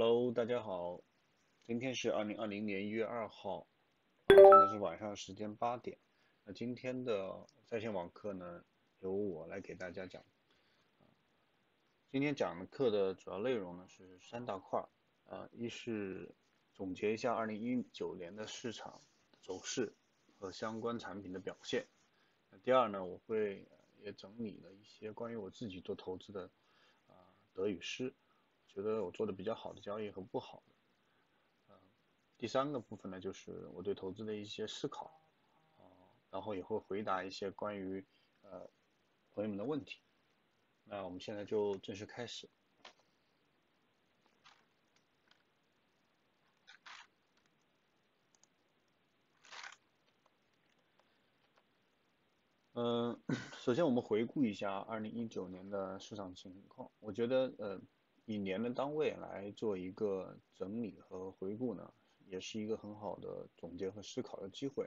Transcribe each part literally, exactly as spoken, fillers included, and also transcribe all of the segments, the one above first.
Hello， 大家好，今天是二零二零年一月二号，现在是晚上时间八点。那今天的在线网课呢，由我来给大家讲。今天讲的课的主要内容呢是三大块，啊，一是总结一下二零一九年的市场走势和相关产品的表现。那第二呢，我会也整理了一些关于我自己做投资的啊得与失。 觉得我做的比较好的交易和不好的，嗯、呃，第三个部分呢，就是我对投资的一些思考，啊、呃，然后也会回答一些关于呃朋友们的问题。那我们现在就正式开始。嗯、呃，首先我们回顾一下二零一九年的市场情况，我觉得呃。 以年的单位来做一个整理和回顾呢，也是一个很好的总结和思考的机会。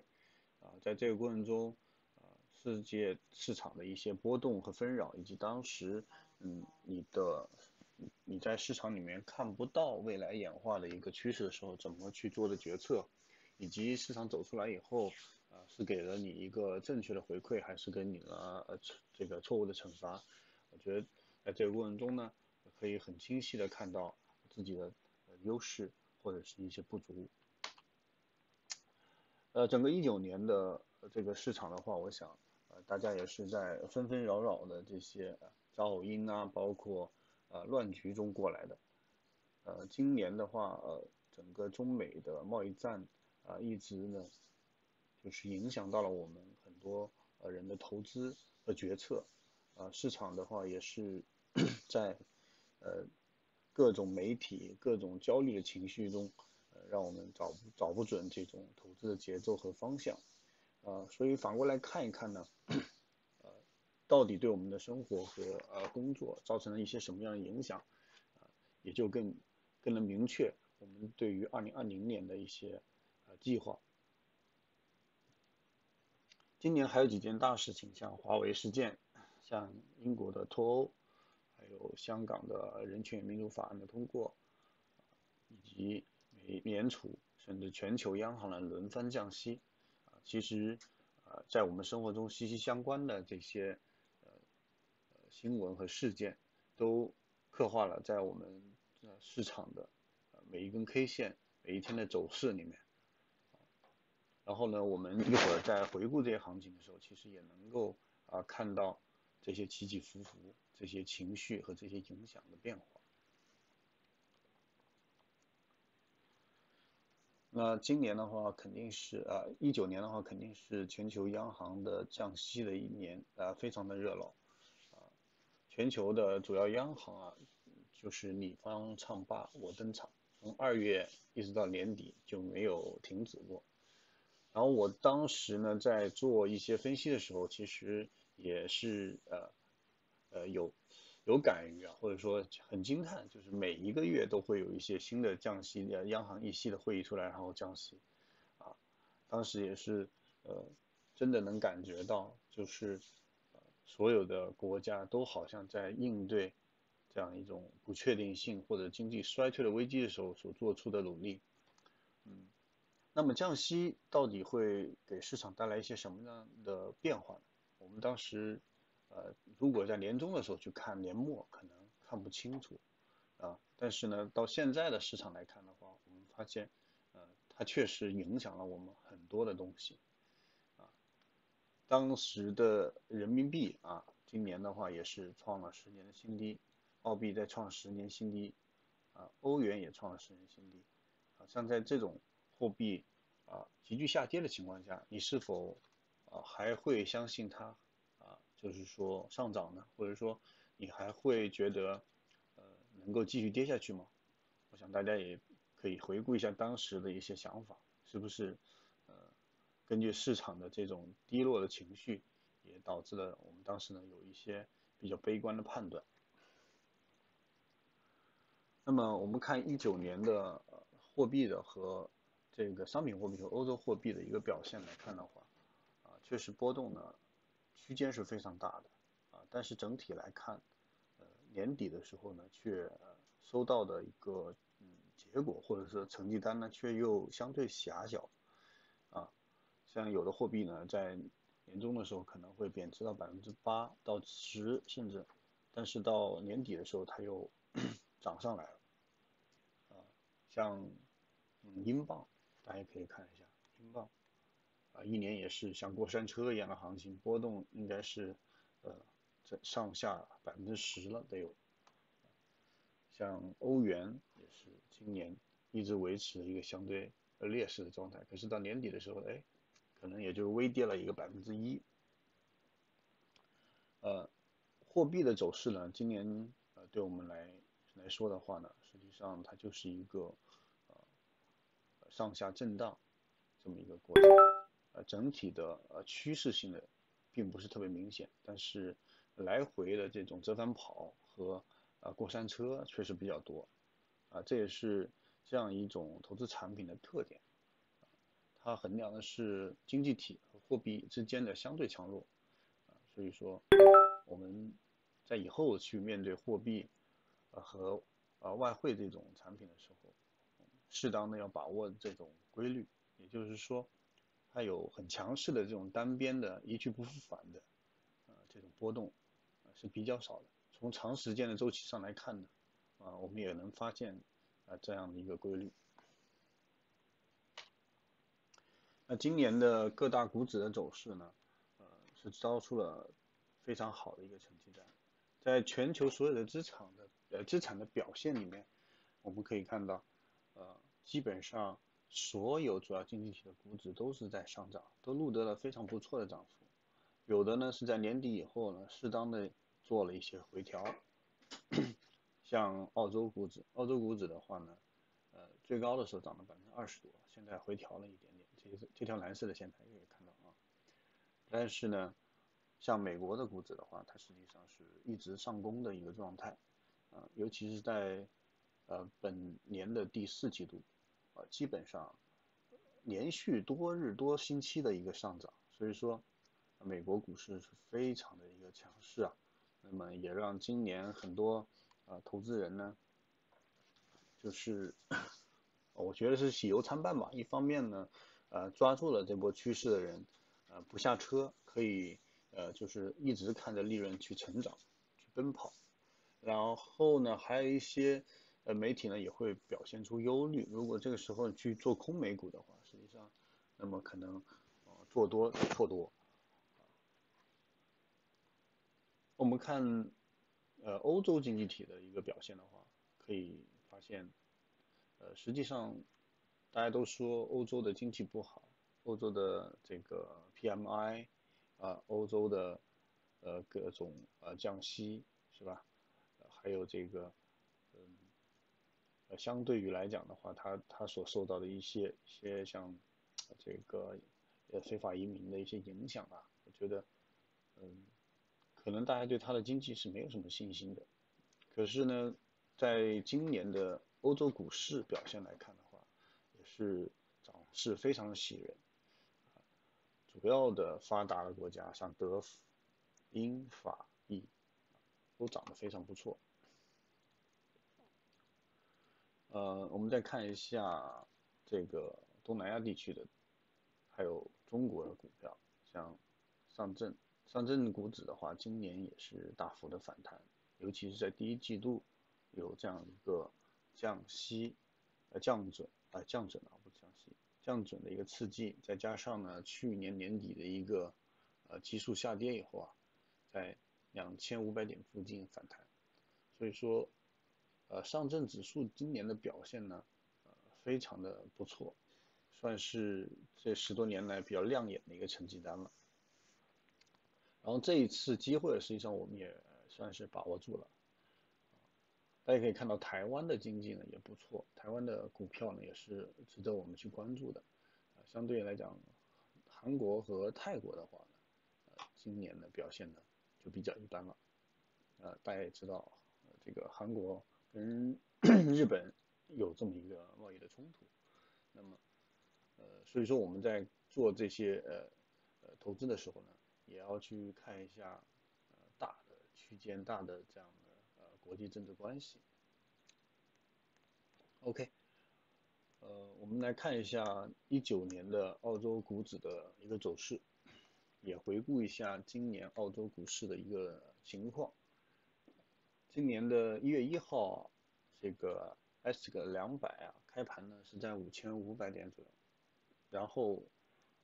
啊、呃，在这个过程中，啊、呃，世界市场的一些波动和纷扰，以及当时，嗯，你的你在市场里面看不到未来演化的一个趋势的时候，怎么去做的决策，以及市场走出来以后，啊、呃，是给了你一个正确的回馈，还是给你了呃这个错误的惩罚？我觉得在这个过程中呢。 可以很清晰的看到自己的优势或者是一些不足。呃，整个一九年的这个市场的话，我想，呃，大家也是在纷纷扰扰的这些噪音啊，包括呃乱局中过来的。呃，今年的话，呃，整个中美的贸易战啊、呃，一直呢，就是影响到了我们很多呃人的投资和决策。啊、呃，市场的话也是在。 呃，各种媒体、各种焦虑的情绪中，呃，让我们找找不准这种投资的节奏和方向，啊、呃，所以反过来看一看呢，呃，到底对我们的生活和呃工作造成了一些什么样的影响，啊、呃，也就更更能明确我们对于二零二零年的一些呃计划。今年还有几件大事情，像华为事件，像英国的脱欧。 还有香港的人权与民主法案的通过，以及美联储甚至全球央行的轮番降息，啊，其实啊，在我们生活中息息相关的这些呃新闻和事件，都刻画了在我们市场的每一根 K 线、每一天的走势里面。然后呢，我们一会儿在回顾这些行情的时候，其实也能够啊看到这些起起伏伏。 这些情绪和这些影响的变化。那今年的话，肯定是啊，一九年的话，肯定是全球央行的降息的一年，啊，非常的热闹。啊，全球的主要央行啊，就是你方唱罢我登场，从二月一直到年底就没有停止过。然后我当时呢，在做一些分析的时候，其实也是呃。 呃，有有感于啊，或者说很惊叹，就是每一个月都会有一些新的降息的央行议息的会议出来，然后降息，啊，当时也是呃，真的能感觉到，就是、呃、所有的国家都好像在应对这样一种不确定性或者经济衰退的危机的时候所做出的努力，嗯，那么降息到底会给市场带来一些什么样的变化呢？我们当时。 呃，如果在年中的时候去看年末，可能看不清楚，啊，但是呢，到现在的市场来看的话，我们发现，呃，它确实影响了我们很多的东西，啊，当时的人民币啊，今年的话也是创了十年的新低，澳币再创十年新低，啊，欧元也创了十年新低，啊，像在这种货币啊急剧下跌的情况下，你是否啊还会相信它？ 就是说上涨呢，或者说你还会觉得，呃，能够继续跌下去吗？我想大家也可以回顾一下当时的一些想法，是不是？呃，根据市场的这种低落的情绪，也导致了我们当时呢有一些比较悲观的判断。那么我们看一九年的货币的和这个商品货币和欧洲货币的一个表现来看的话，啊，确实波动呢。 区间是非常大的啊，但是整体来看，呃，年底的时候呢，却收到的一个嗯结果，或者是成绩单呢却又相对狭小，啊，像有的货币呢在年中的时候可能会贬值到百分之八到十甚至，但是到年底的时候它又涨上来了，啊，像嗯英镑，大家可以看一下英镑，啊，一年也是像过山车一样的行情，波动应该是呃这上下百分之十了得有。像欧元也是今年一直维持一个相对劣势的状态，可是到年底的时候，哎，可能也就微跌了一个百分之一。呃，货币的走势呢，今年呃对我们来来说的话呢，实际上它就是一个呃上下震荡这么一个过程，呃，整体的呃趋势性的并不是特别明显，但是来回的这种折返跑和啊，过山车确实比较多，啊，这也是这样一种投资产品的特点，啊，它衡量的是经济体和货币之间的相对强弱，啊，所以说我们在以后去面对货币，啊，和啊外汇这种产品的时候，适当的要把握这种规律，也就是说，它有很强势的这种单边的一去不复返的，啊，这种波动，啊，是比较少的。从长时间的周期上来看呢，啊，我们也能发现啊这样的一个规律。那今年的各大股指的走势呢，呃，是交出了非常好的一个成绩单。在全球所有的资产的呃资产的表现里面，我们可以看到，呃，基本上所有主要经济体的股指都是在上涨，都录得了非常不错的涨幅。有的呢是在年底以后呢，适当的做了一些回调，像澳洲股指，澳洲股指的话呢，呃，最高的时候涨了百分之二十多，现在回调了一点点，这这条蓝色的线大家可以看到啊。但是呢，像美国的股指的话，它实际上是一直上攻的一个状态，啊、呃，尤其是在呃本年的第四季度，啊、呃，基本上连续多日多星期的一个上涨，所以说、呃、美国股市是非常的一个强势啊。那么也让今年很多呃投资人呢，就是我觉得是喜忧参半吧。一方面呢，呃抓住了这波趋势的人，呃不下车，可以呃就是一直看着利润去成长、去奔跑。然后呢，还有一些呃媒体呢也会表现出忧虑，如果这个时候去做空美股的话，实际上那么可能呃做多错多。我们看，呃，欧洲经济体的一个表现的话，可以发现，呃，实际上大家都说欧洲的经济不好，欧洲的这个 P M I， 啊、呃，欧洲的呃各种呃降息是吧、呃？还有这个，嗯，呃，相对于来讲的话，它它所受到的一些一些像这个呃非法移民的一些影响啊，我觉得，嗯。可能大家对它的经济是没有什么信心的，可是呢，在今年的欧洲股市表现来看的话，也是涨势非常喜人。主要的发达的国家，像德、英、法、意，都涨得非常不错。呃，我们再看一下这个东南亚地区的，还有中国的股票，像上证。上证股指的话，今年也是大幅的反弹，尤其是在第一季度有这样一个降息、呃降准啊、呃、降准啊不是降息，降准的一个刺激，再加上呢去年年底的一个呃基数下跌以后啊，在两千五百点附近反弹，所以说呃上证指数今年的表现呢，呃非常的不错，算是这十多年来比较亮眼的一个成绩单了。然后这一次机会，实际上我们也算是把握住了。大家可以看到，台湾的经济呢也不错，台湾的股票呢也是值得我们去关注的。呃、相对来讲，韩国和泰国的话呢，呃、今年的表现呢就比较一般了。呃，大家也知道，呃、这个韩国跟日本有这么一个贸易的冲突，那么，呃，所以说我们在做这些呃呃投资的时候呢。也要去看一下，呃，大的区间、大的这样的呃国际政治关系。OK，呃，我们来看一下一九年的澳洲股指的一个走势，也回顾一下今年澳洲股市的一个情况。今年的一月一号，这个 S and P 两百啊，开盘呢是在 五千五百 点左右，然后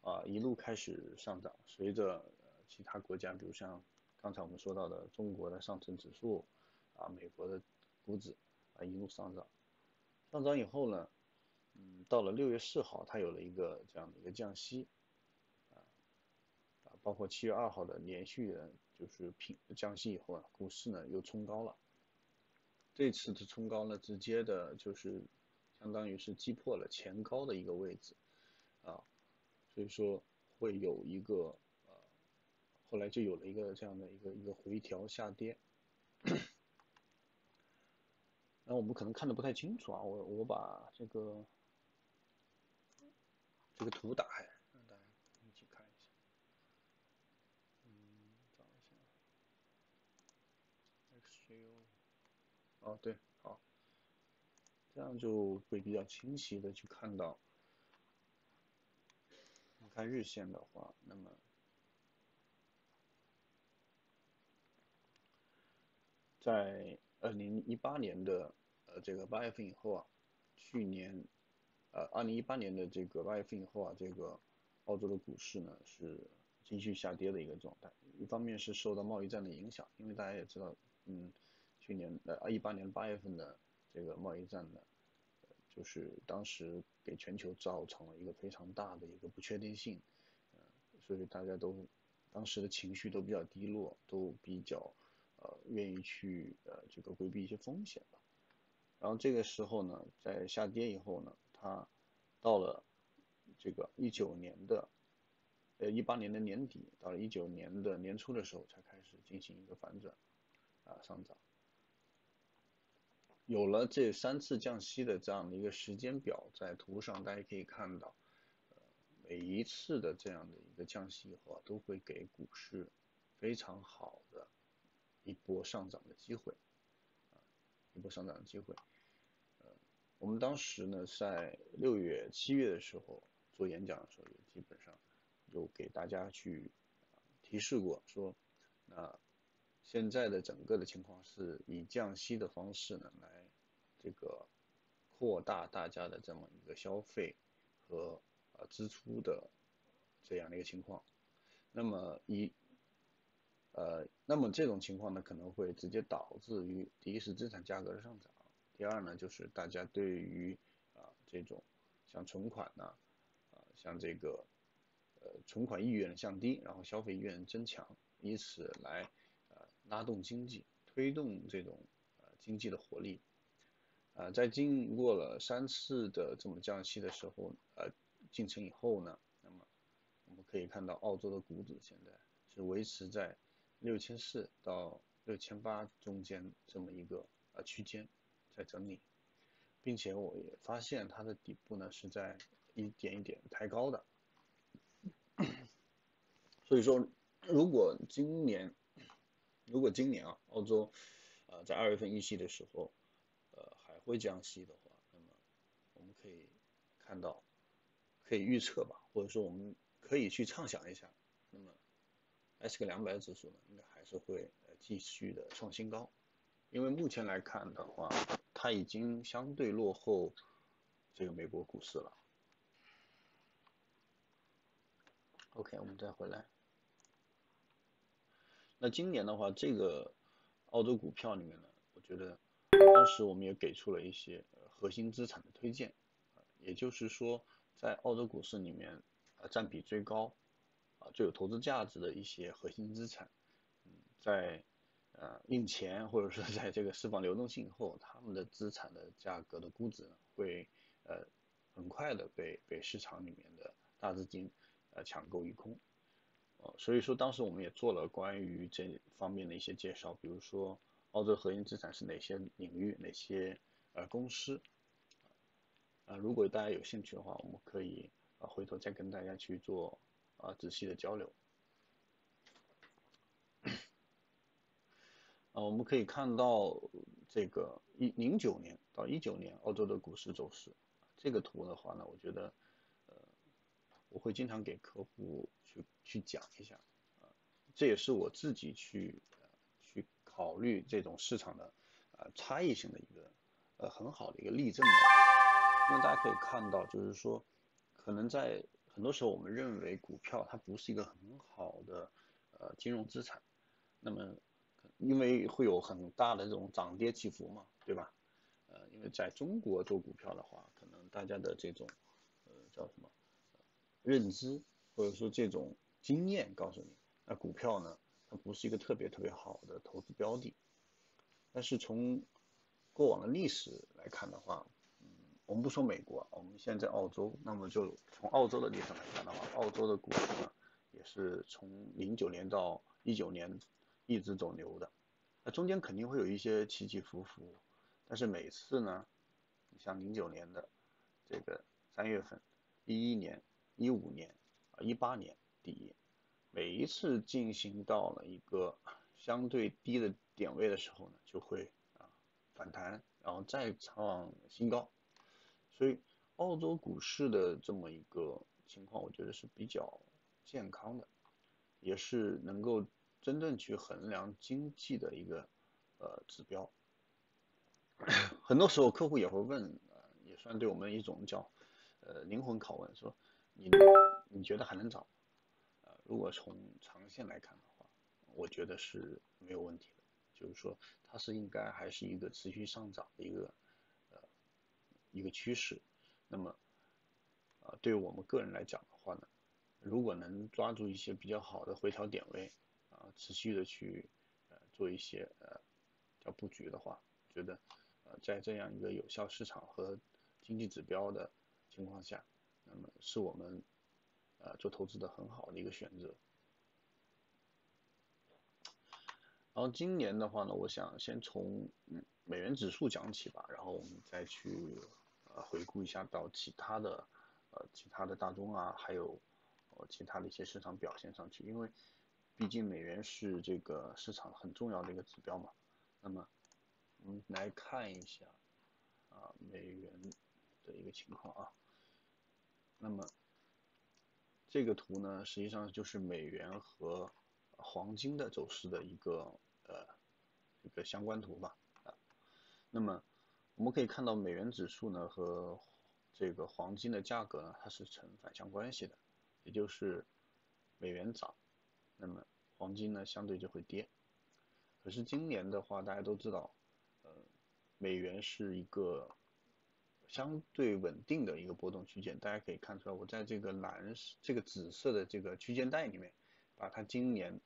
啊、呃、一路开始上涨，随着其他国家，比如像刚才我们说到的中国的上证指数啊，美国的股指啊一路上涨，上涨以后呢。 嗯，到了六月四号，它有了一个这样的一个降息，啊，包括七月二号的连续的就是平降息以后啊，股市呢又冲高了。这次的冲高呢，直接的就是相当于是击破了前高的一个位置，啊，所以说会有一个呃，后来就有了一个这样的一个一个回调下跌。那我们可能看的不太清楚啊，我我把这个。 这个图打开，让大家一起看一下。嗯，找一下 X J O。哦，对，好，这样就会比较清晰的去看到。你看日线的话，那么在二零一八年的呃这个八月份以后啊，去年。 呃，二零一八年的这个八月份以后啊，这个澳洲的股市呢是继续下跌的一个状态。一方面是受到贸易战的影响，因为大家也知道，嗯，去年呃一八年八月份的这个贸易战呢，就是当时给全球造成了一个非常大的一个不确定性，呃，所以大家都当时的情绪都比较低落，都比较呃愿意去呃这个规避一些风险吧。然后这个时候呢，在下跌以后呢。 它到了这个一九年的，呃一八年的年底，到了一九年的年初的时候，才开始进行一个反转，啊上涨。有了这三次降息的这样的一个时间表，在图上大家可以看到，呃每一次的这样的一个降息以后啊，都会给股市非常好的一波上涨的机会，啊一波上涨的机会。 我们当时呢，在六月、七月的时候做演讲的时候，也基本上有给大家去提示过，说，那现在的整个的情况是以降息的方式呢，来这个扩大大家的这么一个消费和呃支出的这样的一个情况。那么以呃，那么这种情况呢，可能会直接导致于第一是资产价格的上涨。 第二呢，就是大家对于啊这种像存款呐、啊，啊像这个呃存款意愿降低，然后消费意愿增强，以此来呃拉动经济，推动这种呃经济的活力。啊、呃，在经过了三次的这么降息的时候，呃进程以后呢，那么我们可以看到澳洲的股指现在是维持在 六千四百 到 六千八百 中间这么一个啊区间。 在整理，并且我也发现它的底部呢是在一点一点抬高的，所以说如果今年，如果今年啊，澳洲呃在二月份议息的时候，呃还会降息的话，那么我们可以看到，可以预测吧，或者说我们可以去畅想一下，那么 S and P 两百 指数呢应该还是会呃继续的创新高，因为目前来看的话。 它已经相对落后这个美国股市了。OK， 我们再回来。那今年的话，这个澳洲股票里面呢，我觉得当时我们也给出了一些核心资产的推荐，也就是说，在澳洲股市里面啊占比最高啊最有投资价值的一些核心资产，嗯，在。 呃，印钱或者说在这个释放流动性以后，他们的资产的价格的估值呢会呃很快的被被市场里面的大资金呃抢购一空，哦、呃，所以说当时我们也做了关于这方面的一些介绍，比如说澳洲核心资产是哪些领域、哪些呃公司，啊、呃，如果大家有兴趣的话，我们可以啊、呃、回头再跟大家去做啊、呃、仔细的交流。 啊，我们可以看到这个一零九年到一九年澳洲的股市走势，这个图的话呢，我觉得呃我会经常给客户去去讲一下啊、呃，这也是我自己去、呃、去考虑这种市场的呃差异性的一个呃很好的一个例证吧。那大家可以看到，就是说可能在很多时候我们认为股票它不是一个很好的呃金融资产，那么因为会有很大的这种涨跌起伏嘛，对吧？呃，因为在中国做股票的话，可能大家的这种呃叫什么认知或者说这种经验告诉你，那股票呢它不是一个特别特别好的投资标的。但是从过往的历史来看的话，嗯，我们不说美国，我们现在在澳洲，那么就从澳洲的历史来看的话，澳洲的股市呢也是从零九年到一九年一直走牛的，那中间肯定会有一些起起伏伏，但是每次呢，你像零九年的这个三月份，一一年、一五年啊、一八年底，每一次进行到了一个相对低的点位的时候呢，就会啊反弹，然后再创新高，所以澳洲股市的这么一个情况，我觉得是比较健康的，也是能够真正去衡量经济的一个呃指标。很多时候客户也会问、呃、也算对我们一种叫呃灵魂拷问，说你你觉得还能涨、呃、如果从长线来看的话，我觉得是没有问题的，就是说它是应该还是一个持续上涨的一个呃一个趋势。那么啊、呃、对于我们个人来讲的话呢，如果能抓住一些比较好的回调点位啊，持续的去呃做一些呃叫布局的话，觉得呃在这样一个有效市场和经济指标的情况下，那么是我们呃做投资的很好的一个选择。然后今年的话呢，我想先从嗯美元指数讲起吧，然后我们再去呃回顾一下到其他的呃其他的大宗啊，还有、呃、其他的一些市场表现上去，因为毕竟美元是这个市场很重要的一个指标嘛。那么我们来看一下啊美元的一个情况啊。那么这个图呢，实际上就是美元和黄金的走势的一个呃这个相关图吧啊。那么我们可以看到美元指数呢和这个黄金的价格呢，它是呈反向关系的，也就是美元涨，那么黄金呢相对就会跌。可是今年的话，大家都知道呃美元是一个相对稳定的一个波动区间，大家可以看出来，我在这个蓝这个紫色的这个区间带里面，把它今年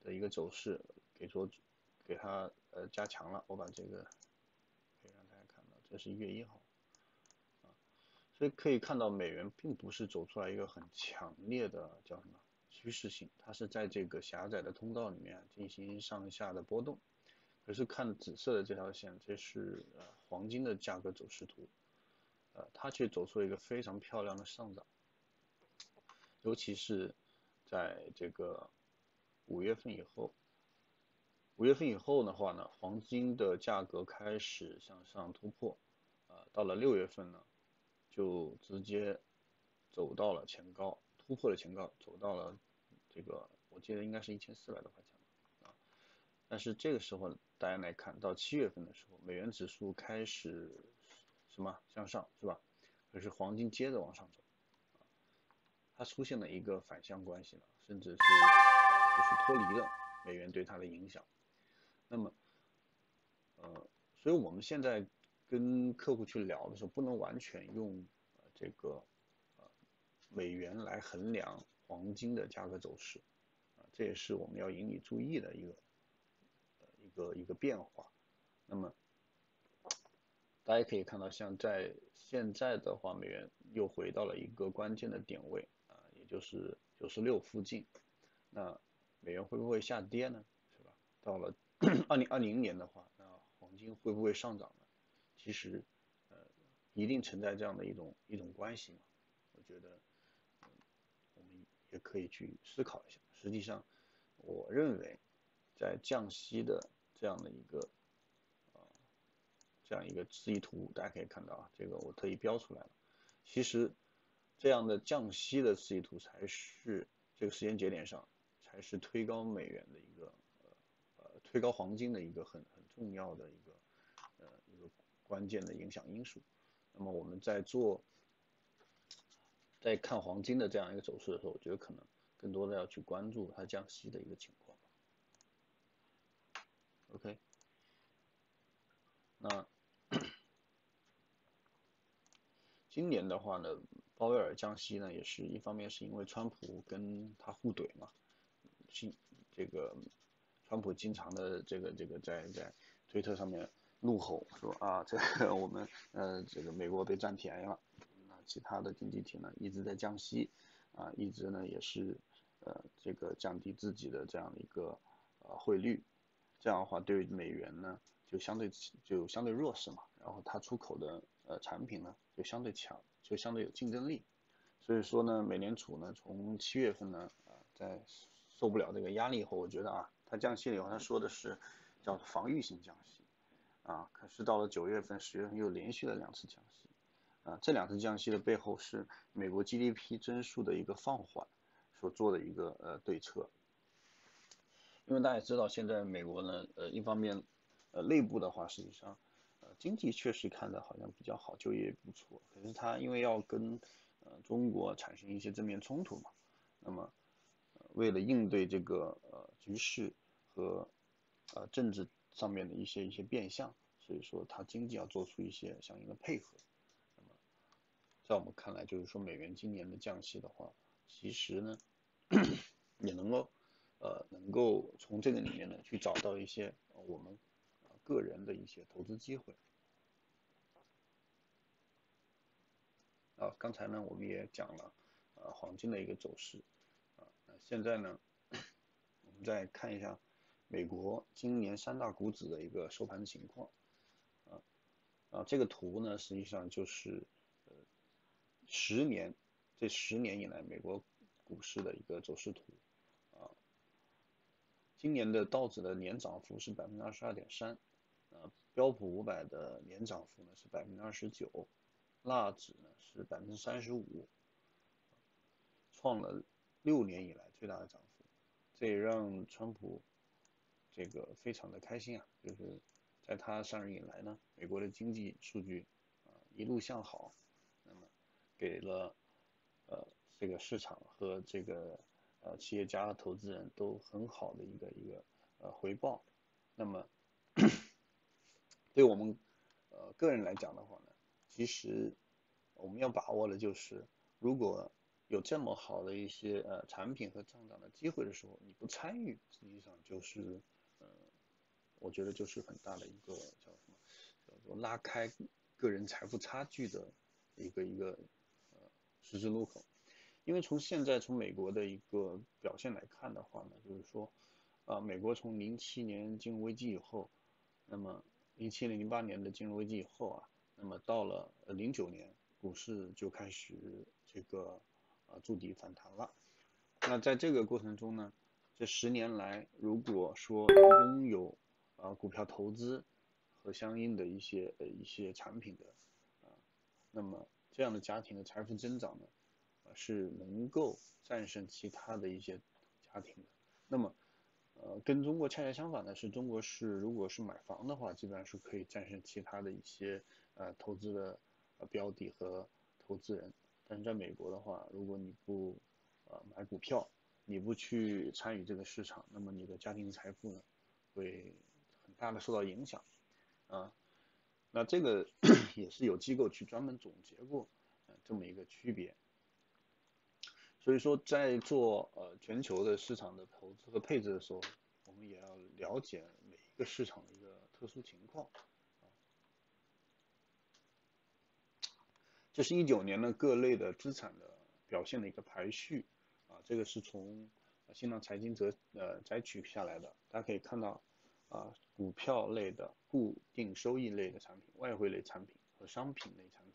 的一个走势给做给它呃加强了，我把这个可以让大家看到，这是一月一号啊，所以可以看到美元并不是走出来一个很强烈的叫什么趋势性，它是在这个狭窄的通道里面进行上下的波动。可是看紫色的这条线，这是、呃、黄金的价格走势图，呃，它却走出了一个非常漂亮的上涨，尤其是在这个五月份以后，五月份以后的话呢，黄金的价格开始向上突破，呃，到了六月份呢，就直接走到了前高。突破了前高，走到了这个我记得应该是一千四百多块钱啊。但是这个时候大家来看到七月份的时候，美元指数开始什么向上，是吧？可是黄金接着往上走、啊、它出现了一个反向关系了，甚至是就是脱离了美元对它的影响。那么呃所以我们现在跟客户去聊的时候，不能完全用、呃、这个美元来衡量黄金的价格走势啊，这也是我们要引以注意的一个、呃、一个一个变化。那么大家可以看到，像在现在的话，美元又回到了一个关键的点位啊，也就是九十六附近。那美元会不会下跌呢？是吧？到了二零二零年的话，那黄金会不会上涨呢？其实呃，一定存在这样的一种一种关系嘛。我觉得。我们也可以去思考一下。实际上我认为在降息的这样的一个、呃、这样一个示意图，大家可以看到啊，这个我特意标出来了，其实这样的降息的示意图才是这个时间节点上才是推高美元的一个呃推高黄金的一个很很重要的一个呃一个关键的影响因素。那么我们在做在看黄金的这样一个走势的时候，我觉得可能更多的要去关注它降息的一个情况。OK， 那今年的话呢，鲍威尔降息呢，也是一方面是因为川普跟他互怼嘛，新这个川普经常的这个这个在在推特上面怒吼说啊，这个我们呃这个美国被占便宜了，那其他的经济体呢一直在降息，啊一直呢也是呃这个降低自己的这样的一个呃汇率。这样的话，对于美元呢，就相对就相对弱势嘛，然后它出口的呃产品呢，就相对强，就相对有竞争力。所以说呢，美联储呢，从七月份呢，啊、呃，在受不了这个压力以后，我觉得啊，它降息了以后，它说的是叫防御性降息，啊，可是到了九月份、十月份又连续了两次降息，啊，这两次降息的背后是美国 G D P 增速的一个放缓所做的一个呃对策。因为大家知道，现在美国呢，呃，一方面，呃，内部的话，实际上，呃，经济确实看的好像比较好，就业不错。可是它因为要跟，呃，中国产生一些正面冲突嘛，那么，呃、为了应对这个呃局势和，呃，政治上面的一些一些变相，所以说它经济要做出一些相应的配合。那么，在我们看来，就是说美元今年的降息的话，其实呢，也能够。呃，能够从这个里面呢去找到一些、呃、我们、呃、个人的一些投资机会。啊，刚才呢我们也讲了，呃，黄金的一个走势。啊，那现在呢，我们再看一下美国今年三大股指的一个收盘情况。啊，啊，这个图呢实际上就是呃十年这十年以来美国股市的一个走势图。今年的道指的年涨幅是百分之二十二点三，呃，标普五百的年涨幅呢是百分之二十九，纳指呢是百分之三十五，创了六年以来最大的涨幅，这也让川普这个非常的开心啊，就是在他上任以来呢，美国的经济数据啊、呃、一路向好，那么给了呃这个市场和这个。呃，企业家和投资人都很好的一个一个呃回报，那么对我们呃个人来讲的话呢，其实我们要把握的就是，如果有这么好的一些呃产品和上涨的机会的时候，你不参与，实际上就是呃，我觉得就是很大的一个叫什么叫做拉开个人财富差距的一个一个呃十字路口。因为从现在从美国的一个表现来看的话呢，就是说，啊，美国从零七年金融危机以后，那么零七年零八年的金融危机以后啊，那么到了零九年，股市就开始这个啊筑底反弹了。那在这个过程中呢，这十年来，如果说拥有啊股票投资和相应的一些呃一些产品的啊，那么这样的家庭的财富增长呢？是能够战胜其他的一些家庭的。那么，呃，跟中国恰恰相反的是，中国是如果是买房的话，基本上是可以战胜其他的一些呃投资的、呃、标的和投资人。但是在美国的话，如果你不呃买股票，你不去参与这个市场，那么你的家庭财富呢会很大的受到影响。啊，那这个也是有机构去专门总结过、呃、这么一个区别。所以说，在做呃全球的市场的投资和配置的时候，我们也要了解每一个市场的一个特殊情况。这是一九年的各类的资产的表现的一个排序，啊，这个是从新浪财经择呃摘取下来的。大家可以看到，啊，股票类的、固定收益类的产品、外汇类产品和商品类产品。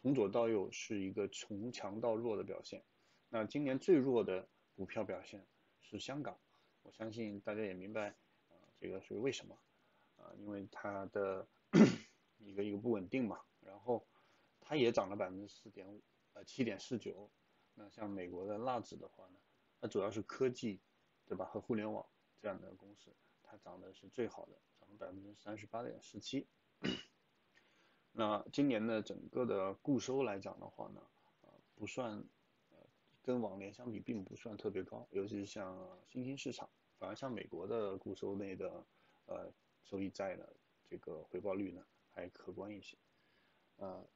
从左到右是一个从强到弱的表现。那今年最弱的股票表现是香港，我相信大家也明白，呃、这个是为什么啊、呃？因为它的一个一个不稳定嘛。然后它也涨了百分之四点五，呃，七点四九。那像美国的纳指的话呢，它主要是科技，对吧？和互联网这样的公司，它涨的是最好的，涨了百分之三十八点四七。那今年的整个的固收来讲的话呢，呃，不算，呃，跟往年相比并不算特别高，尤其是像新兴市场，反而像美国的固收类的，呃，收益债的这个回报率呢还可观一些。呃，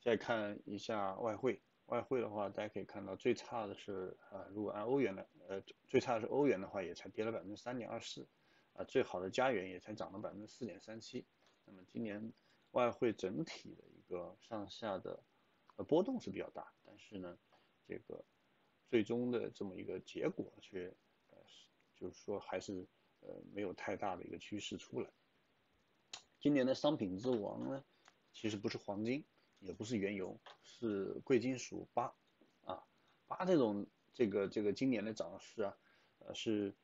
再看一下外汇。外汇的话，大家可以看到最差的是，啊、呃，如果按欧元的，呃，最差的是欧元的话，也才跌了百分之三点二四，啊，最好的加元也才涨了百分之四点三七。那么今年外汇整体的一个上下的，呃，波动是比较大，但是呢，这个最终的这么一个结果却，呃，就是说还是呃没有太大的一个趋势出来。今年的商品之王呢，其实不是黄金。也不是原油，是贵金属钯，啊，钯这种这个这个今年的涨势啊，呃是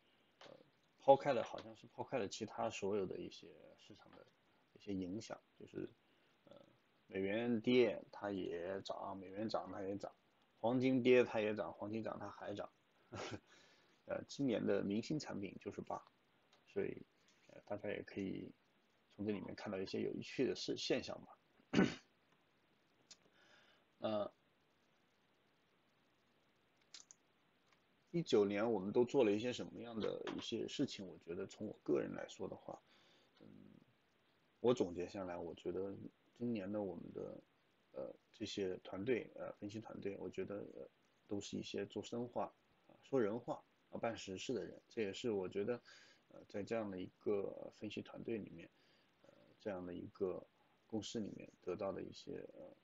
呃抛开了好像是抛开了其他所有的一些市场的一些影响，就是呃美元跌它也涨，美元涨它也涨，黄金跌它也涨，黄金涨它还涨，呵呵呃今年的明星产品就是钯，所以呃大家也可以从这里面看到一些有趣的事现象吧。呃，一九年我们都做了一些什么样的一些事情？我觉得从我个人来说的话，嗯，我总结下来，我觉得今年的我们的呃这些团队呃分析团队，我觉得、呃、都是一些做深化、呃、说人话、呃、办实事的人。这也是我觉得呃在这样的一个分析团队里面，呃这样的一个公司里面得到的一些呃。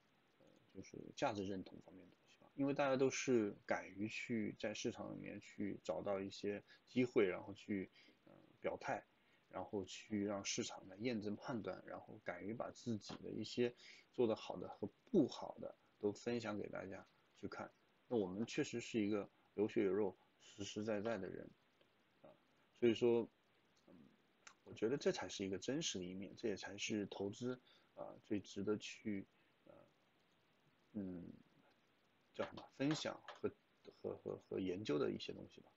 就是价值认同方面的东西吧，因为大家都是敢于去在市场里面去找到一些机会，然后去、呃、表态，然后去让市场来验证判断，然后敢于把自己的一些做得好的和不好的都分享给大家去看。那我们确实是一个有血有肉、实实在在的人啊、呃，所以说，嗯，我觉得这才是一个真实的一面，这也才是投资啊、呃、最值得去。嗯，叫什么？分享和和和和研究的一些东西吧，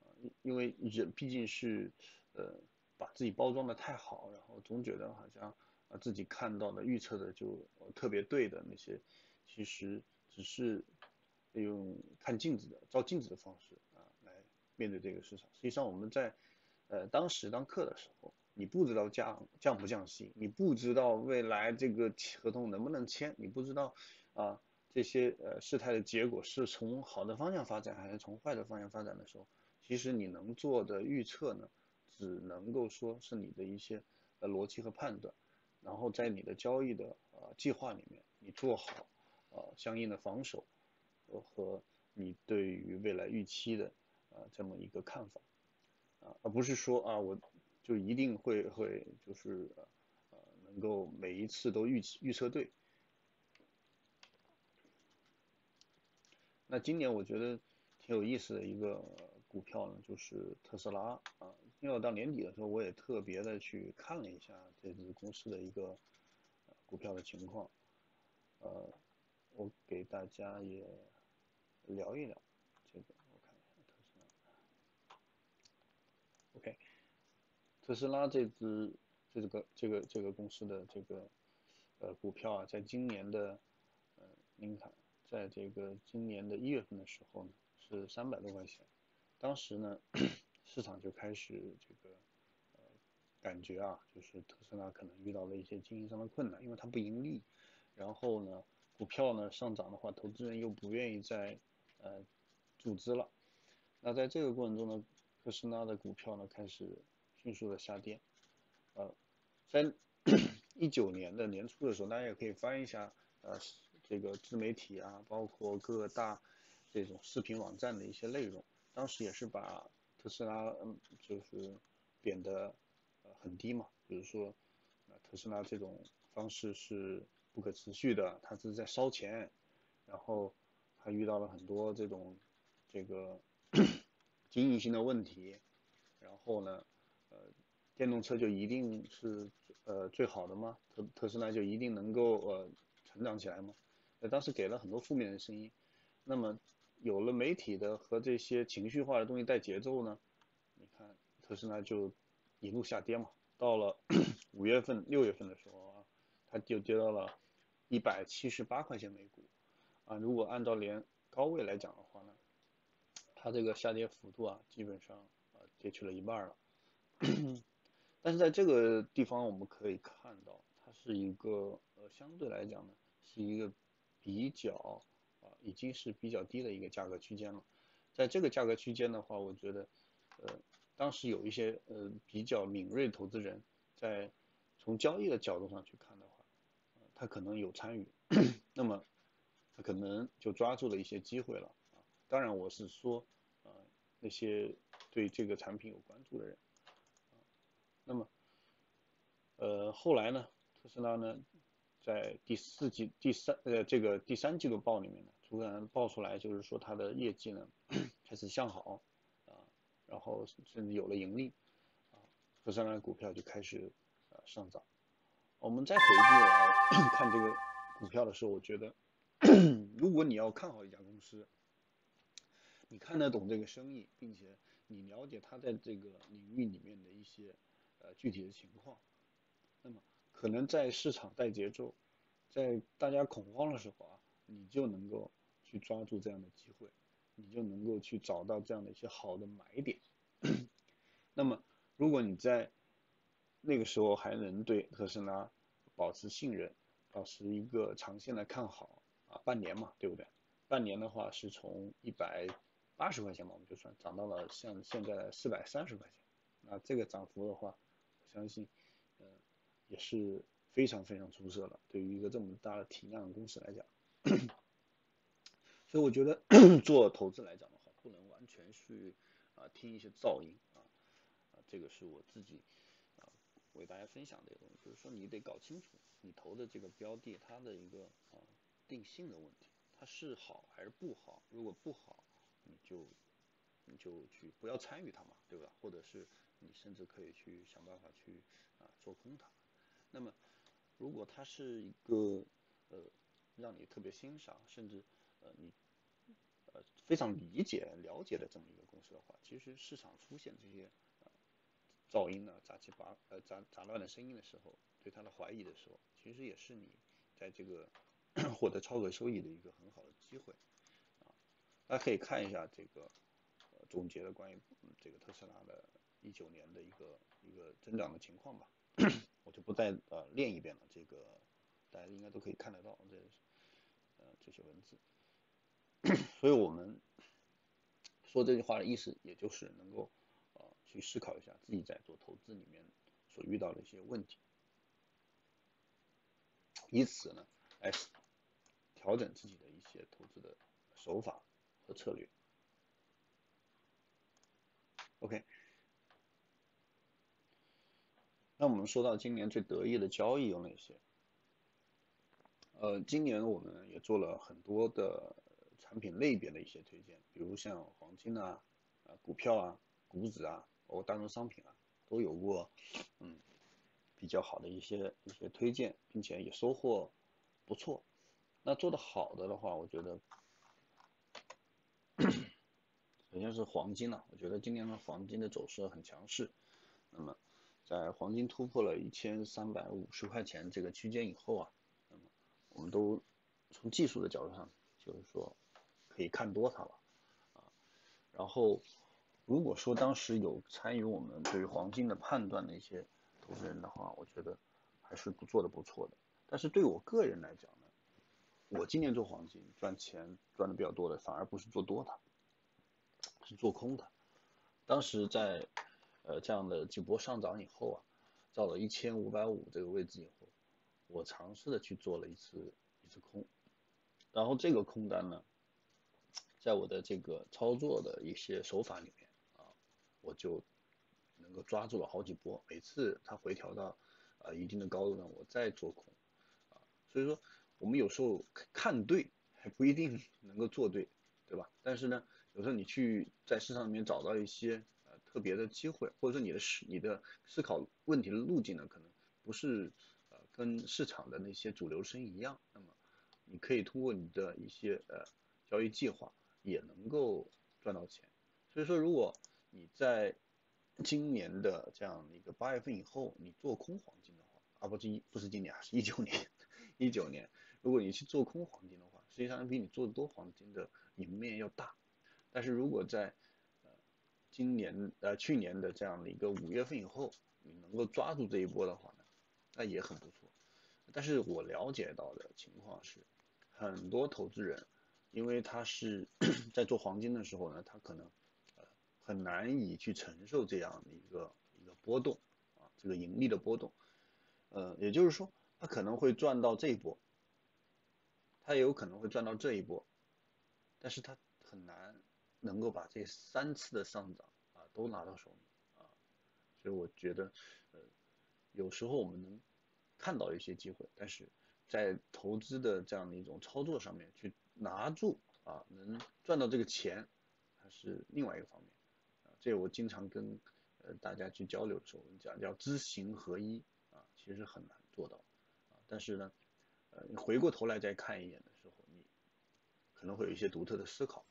啊，因为人毕竟是，呃，把自己包装的太好，然后总觉得好像啊自己看到的、预测的就特别对的那些，其实只是用看镜子的、照镜子的方式啊来面对这个市场。实际上我们在，呃，当时当课的时候，你不知道降降不降息，你不知道未来这个合同能不能签，你不知道。啊，这些呃事态的结果是从好的方向发展还是从坏的方向发展的时候，其实你能做的预测呢，只能够说是你的一些呃逻辑和判断，然后在你的交易的呃计划里面，你做好呃相应的防守，呃和你对于未来预期的呃这么一个看法，啊，而不是说啊我就一定会会就是呃能够每一次都预预测对。那今年我觉得挺有意思的一个股票呢，就是特斯拉啊。因为我到年底的时候，我也特别的去看了一下这只公司的一个股票的情况，呃，我给大家也聊一聊这个。我看一下特斯拉 ，OK， 特斯拉这只这个这个这个公司的这个呃股票啊，在今年的呃您看。在这个今年的一月份的时候呢，是三百多块钱，当时呢，市场就开始这个，呃，感觉啊，就是特斯拉可能遇到了一些经营上的困难，因为它不盈利，然后呢，股票呢上涨的话，投资人又不愿意再呃注资了，那在这个过程中呢，特斯拉的股票呢开始迅速的下跌，呃，在一九年的年初的时候，大家也可以翻一下，呃。这个自媒体啊，包括各大这种视频网站的一些内容，当时也是把特斯拉嗯就是贬得呃很低嘛，比如说特斯拉这种方式是不可持续的，它是在烧钱，然后它遇到了很多这种这个经营性的问题，然后呢呃电动车就一定是呃最好的吗？特特斯拉就一定能够呃。成长起来嘛。那当时给了很多负面的声音，那么有了媒体的和这些情绪化的东西带节奏呢，你看特斯拉就一路下跌嘛。到了五月份、六月份的时候啊，它就跌到了一百七十八块钱每股啊。如果按照连高位来讲的话呢，它这个下跌幅度啊，基本上啊跌去了一半了。但是在这个地方我们可以看到，它是一个呃相对来讲呢，是一个比较啊、呃、已经是比较低的一个价格区间了。在这个价格区间的话，我觉得呃当时有一些呃比较敏锐的投资人，在从交易的角度上去看的话，呃、他可能有参与那么他可能就抓住了一些机会了啊。当然我是说呃那些对这个产品有关注的人。那么，呃，后来呢，特斯拉呢，在第四季、第三呃这个第三季度报里面呢，突然爆出来，就是说它的业绩呢开始向好啊，然后甚至有了盈利啊，特斯拉的股票就开始呃上涨。我们再回顾来看这个股票的时候，我觉得，如果你要看好一家公司，你看得懂这个生意，并且你了解它在这个领域里面的一些。呃，具体的情况，那么可能在市场带节奏，在大家恐慌的时候啊，你就能够去抓住这样的机会，你就能够去找到这样的一些好的买点。那么，如果你在那个时候还能对特斯拉保持信任，保持一个长线的看好啊，半年嘛，对不对？半年的话是从一百八十块钱嘛，我们就算涨到了像现在四百三十块钱，那这个涨幅的话。相信，呃，也是非常非常出色了。对于一个这么大的体量的公司来讲，所以我觉得做投资来讲的话，不能完全去啊、呃、听一些噪音啊啊，这个是我自己啊为大家分享的一个东西。就是说，你得搞清楚你投的这个标的它的一个啊定性的问题，它是好还是不好？如果不好，你就你就去不要参与它嘛，对吧？或者是。你甚至可以去想办法去啊做空它。那么，如果它是一个呃让你特别欣赏，甚至呃你呃非常理解了解的这么一个公司的话，其实市场出现这些、呃、噪音呢、杂七八呃杂杂乱的声音的时候，对它的怀疑的时候，其实也是你在这个获得超额收益的一个很好的机会啊。大家可以看一下这个、呃、总结的关于、嗯、这个特斯拉的。一九年的一个一个增长的情况吧，我就不再呃练一遍了，这个大家应该都可以看得到这呃这些文字，所以我们说这句话的意思，也就是能够呃去思考一下自己在做投资里面所遇到的一些问题，以此呢来调整自己的一些投资的手法和策略。OK。那我们说到今年最得意的交易有哪些？呃，今年我们也做了很多的产品类别的一些推荐，比如像黄金啊、啊股票啊、股指啊、包括大宗商品啊，都有过嗯比较好的一些一些推荐，并且也收获不错。那做的好的的话，我觉得首先是黄金啊，我觉得今年的黄金的走势很强势，那么。在黄金突破了一千三百五十块钱这个区间以后啊，那么我们都从技术的角度上，就是说可以看多它了啊。然后如果说当时有参与我们对于黄金的判断的一些投资人的话，我觉得还是不做的不错的。但是对我个人来讲呢，我今年做黄金赚钱赚的比较多的，反而不是做多它，是做空它。当时在。呃，这样的几波上涨以后啊，到了一千五百五这个位置以后，我尝试的去做了一次一次空，然后这个空单呢，在我的这个操作的一些手法里面啊，我就能够抓住了好几波，每次它回调到啊、呃、一定的高度呢，我再做空啊，所以说我们有时候看对还不一定能够做对，对吧？但是呢，有时候你去在市场里面找到一些。特别的机会，或者说你的思你的思考问题的路径呢，可能不是呃跟市场的那些主流声一样，那么你可以通过你的一些呃交易计划也能够赚到钱。所以说，如果你在今年的这样一个八月份以后，你做空黄金的话，啊不，今不是今年啊，是一九年，一九年，如果你去做空黄金的话，实际上比你做多黄金的赢面要大。但是如果在呃今年呃去年的这样的一个五月份以后，你能够抓住这一波的话呢，那也很不错。但是我了解到的情况是，很多投资人，因为他是在做黄金的时候呢，他可能呃很难以去承受这样的一个一个波动啊，这个盈利的波动，呃，也就是说，他可能会赚到这一波，他也有可能会赚到这一波，但是他很难能够把这三次的上涨啊都拿到手里啊，所以我觉得呃有时候我们能看到一些机会，但是在投资的这样的一种操作上面去拿住啊，能赚到这个钱，还是另外一个方面啊。这我经常跟呃大家去交流的时候，我们讲叫知行合一啊，其实很难做到啊。但是呢，呃，回过头来再看一眼的时候，你可能会有一些独特的思考。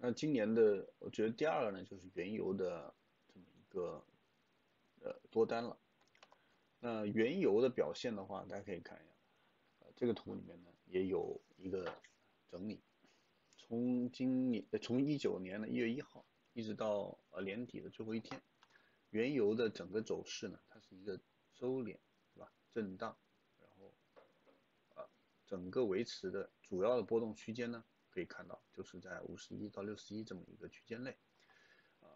那今年的，我觉得第二个呢，就是原油的这么一个呃多单了。那原油的表现的话，大家可以看一下，呃，这个图里面呢也有一个整理，从今年呃从一九年的一月一号一直到呃年底的最后一天，原油的整个走势呢，它是一个收敛，是吧？震荡，然后啊，整个维持的主要的波动区间呢，可以看到就是在五十一到六十一这么一个区间内，啊，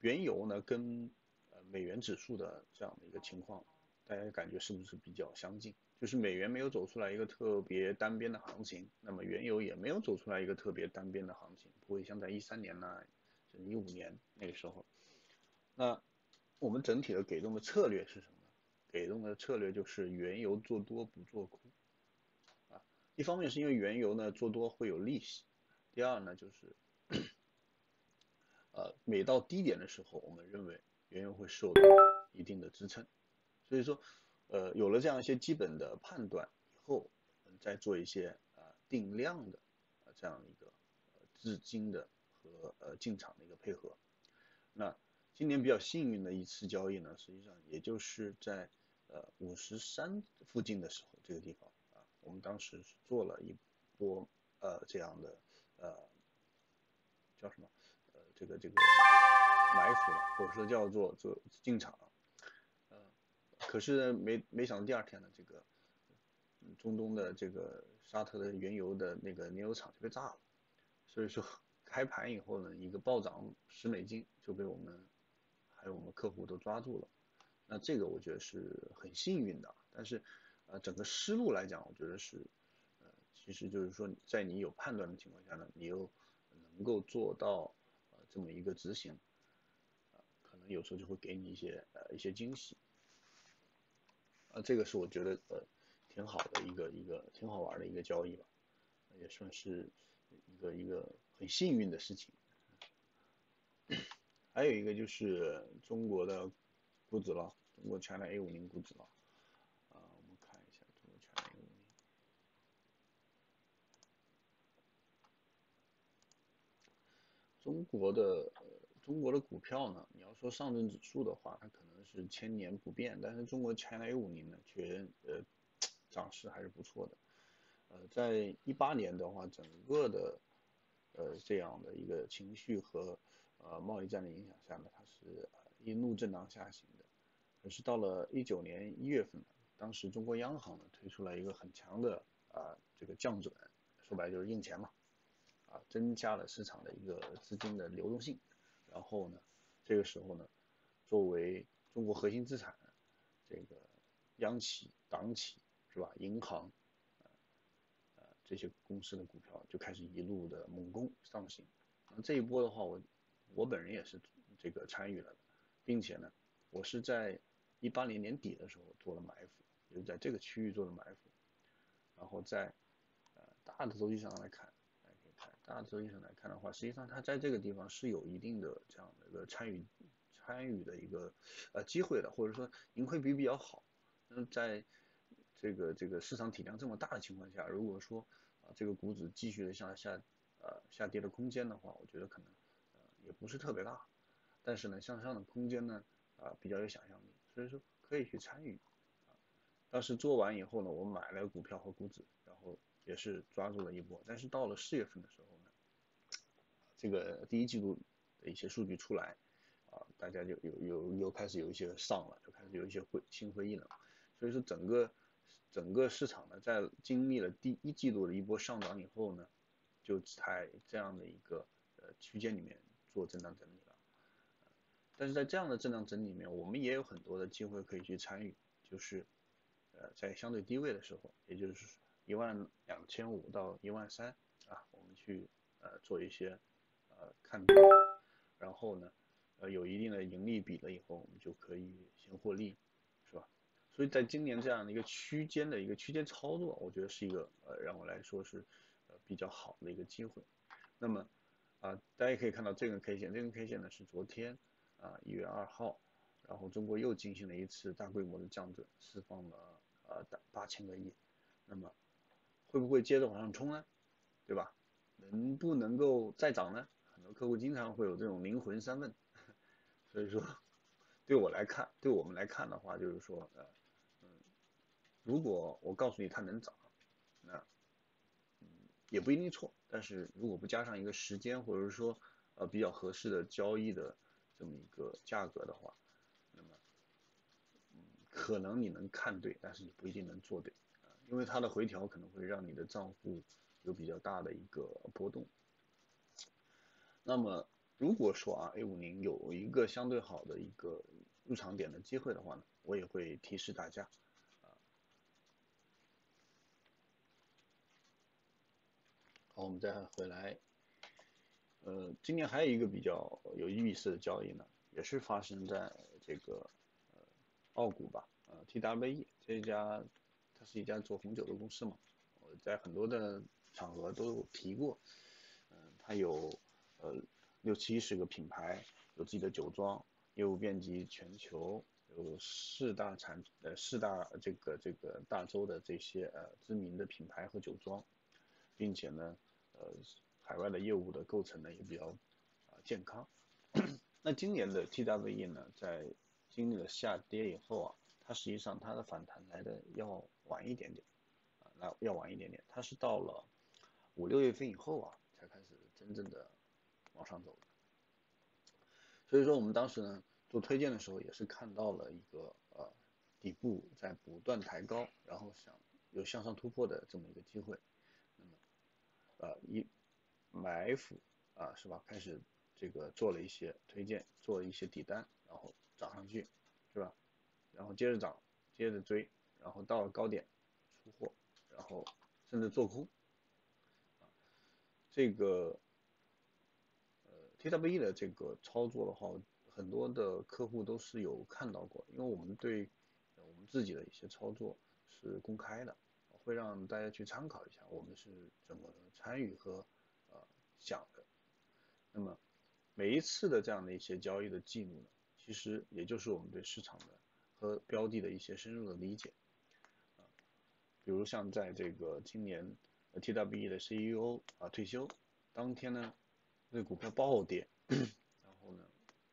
原油呢跟呃美元指数的这样的一个情况，大家感觉是不是比较相近？就是美元没有走出来一个特别单边的行情，那么原油也没有走出来一个特别单边的行情，不会像在一三年呐、啊，就一五年那个时候。那我们整体的给动的策略是什么呢？给动的策略就是原油做多不做空。一方面是因为原油呢做多会有利息，第二呢就是，呃，每到低点的时候，我们认为原油会受到一定的支撑，所以说，呃，有了这样一些基本的判断以后，我们再做一些呃定量的呃这样一个资金的和呃进场的一个配合。那今年比较幸运的一次交易呢，实际上也就是在呃五十三附近的时候，这个地方。我们当时是做了一波呃这样的呃叫什么呃这个这个埋伏吧，或者说叫做做进场，呃，可是没没想到第二天呢，这个中东的这个沙特的原油的那个炼油厂就被炸了，所以说开盘以后呢，一个暴涨十美金就被我们还有我们客户都抓住了，那这个我觉得是很幸运的，但是。呃，整个思路来讲，我觉得是，呃，其实就是说，在你有判断的情况下呢，你又能够做到呃这么一个执行，呃，可能有时候就会给你一些呃一些惊喜，啊、呃，这个是我觉得呃挺好的一个一个挺好玩的一个交易吧，也算是一个一个很幸运的事情。还有一个就是中国的股指了，中国 China A 五十股指了。中国的、呃、中国的股票呢，你要说上证指数的话，它可能是千年不变，但是中国 China A 五十 呢，却呃涨势还是不错的。呃，在一八年的话，整个的呃这样的一个情绪和呃贸易战的影响下呢，它是一路震荡下行的。可是到了一九年一月份呢，当时中国央行呢推出了一个很强的啊、呃、这个降准，说白了就是印钱嘛。啊，增加了市场的一个资金的流动性，然后呢，这个时候呢，作为中国核心资产，这个央企、党企是吧，银行，呃，这些公司的股票就开始一路的猛攻上行。那这一波的话，我我本人也是这个参与了的，并且呢，我是在一八年年底的时候做了埋伏，就是在这个区域做了埋伏，然后在呃大的周期上来看。大周期上来看的话，实际上它在这个地方是有一定的这样的一个参与参与的一个呃机会的，或者说盈亏比比较好。嗯，在这个这个市场体量这么大的情况下，如果说啊、呃、这个股指继续的向下呃下跌的空间的话，我觉得可能呃也不是特别大，但是呢向上的空间呢啊、呃、比较有想象力，所以说可以去参与。啊，当时做完以后呢，我买了股票和股指，然后也是抓住了一波，但是到了四月份的时候呢。 这个第一季度的一些数据出来，啊，大家就有有又开始有一些上了，就开始有一些回新回应了，所以说整个整个市场呢，在经历了第一季度的一波上涨以后呢，就在这样的一个呃区间里面做震荡整理了。但是在这样的震荡整理里面，我们也有很多的机会可以去参与，就是呃在相对低位的时候，也就是一万两千五到一万三啊，我们去呃做一些。 呃，看多，然后呢，呃，有一定的盈利比了以后，我们就可以先获利，是吧？所以在今年这样的一个区间的一个区间操作，我觉得是一个呃，让我来说是呃比较好的一个机会。那么啊、呃，大家可以看到这根 K 线，这根 K 线呢是昨天啊一月二号，然后中国又进行了一次大规模的降准，释放了呃八千个亿，那么会不会接着往上冲呢？对吧？能不能够再涨呢？ 很多客户经常会有这种灵魂三问，所以说，对我来看，对我们来看的话，就是说，呃，嗯，如果我告诉你它能涨，那，嗯，也不一定错，但是如果不加上一个时间，或者说呃比较合适的交易的这么一个价格的话，那么，嗯，可能你能看对，但是你不一定能做对，呃、因为它的回调可能会让你的账户有比较大的一个波动。 那么，如果说啊 A 五十 有一个相对好的一个入场点的机会的话呢，我也会提示大家，啊，好，我们再回来，呃，今年还有一个比较有意思的交易呢，也是发生在这个呃澳股吧，呃 T W E 这一家，它是一家做红酒的公司嘛，我在很多的场合都有提过，嗯、呃，它有。 呃，六七十个品牌，有自己的酒庄，业务遍及全球，有四大产呃四大这个这个大洲的这些呃知名的品牌和酒庄，并且呢，呃，海外的业务的构成呢也比较啊、呃、健康那今年的 T W E 呢，在经历了下跌以后啊，它实际上它的反弹来的要晚一点点啊，那要晚一点点，它是到了五六月份以后啊，才开始真正的。 往上走，所以说我们当时呢做推荐的时候也是看到了一个呃底部在不断抬高，然后想有向上突破的这么一个机会，那么呃一埋伏啊是吧？开始这个做了一些推荐，做了一些底单，然后涨上去是吧？然后接着涨，接着追，然后到了高点出货，然后甚至做空，啊、这个。 T W E 的这个操作的话，很多的客户都是有看到过，因为我们对我们自己的一些操作是公开的，会让大家去参考一下我们是怎么参与和呃想的。那么每一次的这样的一些交易的记录呢，其实也就是我们对市场的和标的的一些深入的理解。啊、呃，比如像在这个今年 T W E 的 C E O 啊退休当天呢。 对股票暴跌，然后呢，